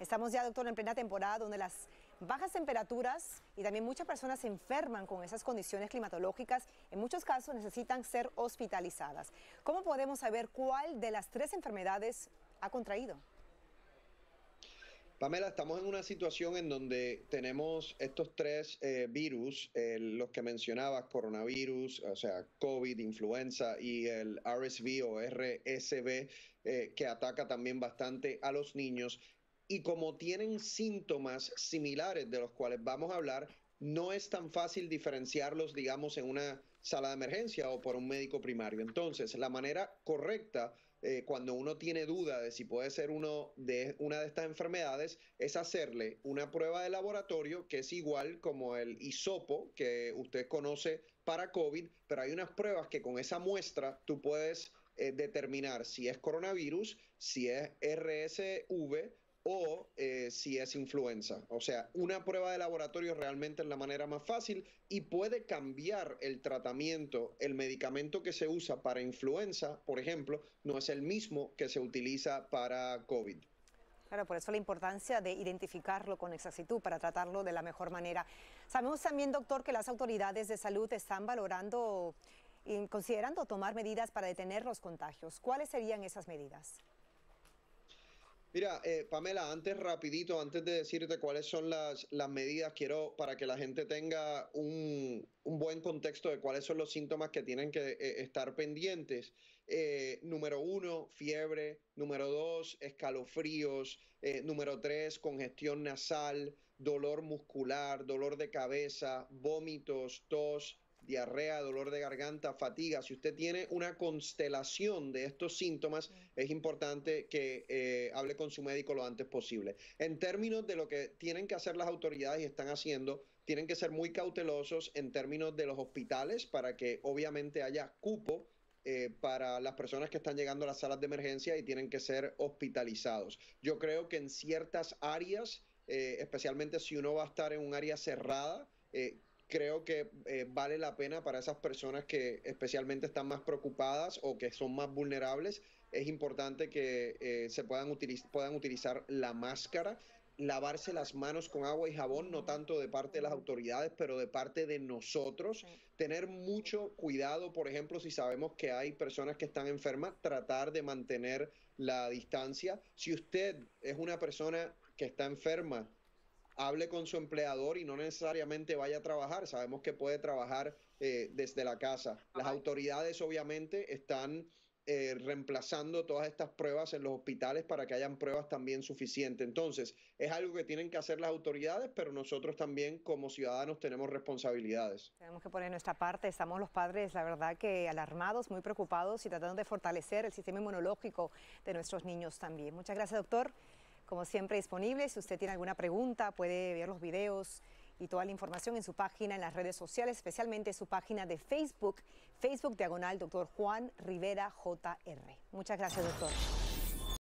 Estamos ya, doctor, en plena temporada donde las bajas temperaturas y también muchas personas se enferman con esas condiciones climatológicas. En muchos casos necesitan ser hospitalizadas. ¿Cómo podemos saber cuál de las tres enfermedades ha contraído? Pamela, estamos en una situación en donde tenemos estos tres virus, los que mencionabas, coronavirus, o sea, COVID, influenza y el RSV o RSV, que ataca también bastante a los niños. Y como tienen síntomas similares de los cuales vamos a hablar, no es tan fácil diferenciarlos, digamos, en una sala de emergencia o por un médico primario. Entonces, la manera correcta cuando uno tiene duda de si puede ser una de estas enfermedades, es hacerle una prueba de laboratorio que es igual como el hisopo que usted conoce para COVID, pero hay unas pruebas que con esa muestra tú puedes determinar si es coronavirus, si es RSV o si es influenza. O sea, una prueba de laboratorio realmente es la manera más fácil y puede cambiar el tratamiento. El medicamento que se usa para influenza, por ejemplo, no es el mismo que se utiliza para COVID. Claro, por eso la importancia de identificarlo con exactitud para tratarlo de la mejor manera. Sabemos también, doctor, que las autoridades de salud están valorando y considerando tomar medidas para detener los contagios. ¿Cuáles serían esas medidas? Mira, Pamela, antes de decirte cuáles son las medidas, quiero para que la gente tenga un buen contexto de cuáles son los síntomas que tienen que estar pendientes. Número 1, fiebre. Número 2, escalofríos. Número 3, congestión nasal, dolor muscular, dolor de cabeza, vómitos, tos, diarrea, dolor de garganta, fatiga. Si usted tiene una constelación de estos síntomas, es importante que hable con su médico lo antes posible. En términos de lo que tienen que hacer las autoridades y están haciendo, tienen que ser muy cautelosos en términos de los hospitales para que obviamente haya cupo para las personas que están llegando a las salas de emergencia y tienen que ser hospitalizados. Yo creo que en ciertas áreas, especialmente si uno va a estar en un área cerrada, creo que vale la pena para esas personas que especialmente están más preocupadas o que son más vulnerables. Es importante que se puedan utilizar la máscara, lavarse las manos con agua y jabón, no tanto de parte de las autoridades, pero de parte de nosotros. Tener mucho cuidado, por ejemplo, si sabemos que hay personas que están enfermas, tratar de mantener la distancia. Si usted es una persona que está enferma, hable con su empleador y no necesariamente vaya a trabajar. Sabemos que puede trabajar desde la casa. Las autoridades obviamente están reemplazando todas estas pruebas en los hospitales para que hayan pruebas también suficientes. Entonces, es algo que tienen que hacer las autoridades, pero nosotros también como ciudadanos tenemos responsabilidades. Tenemos que poner nuestra parte. Estamos los padres, la verdad, que alarmados, muy preocupados y tratando de fortalecer el sistema inmunológico de nuestros niños también. Muchas gracias, doctor. Como siempre, disponible. Si usted tiene alguna pregunta, puede ver los videos y toda la información en su página, en las redes sociales, especialmente su página de Facebook, Facebook / Dr. Juan Rivera Jr. Muchas gracias, doctor.